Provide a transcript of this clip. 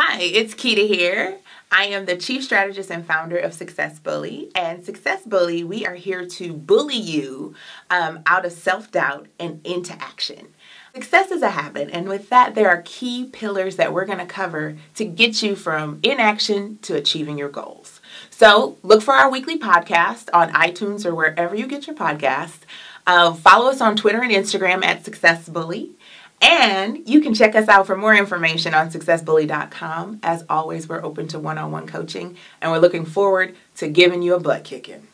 Hi, it's Keita here. I am the Chief Strategist and Founder of Successbully. And Successbully, we are here to bully you out of self-doubt and into action. Success is a habit, and with that, there are key pillars that we're going to cover to get you from inaction to achieving your goals. So look for our weekly podcast on iTunes or wherever you get your podcasts. Follow us on Twitter and Instagram at Successbully. And you can check us out for more information on successbully.com. As always, we're open to one-on-one coaching, and we're looking forward to giving you a butt kicking.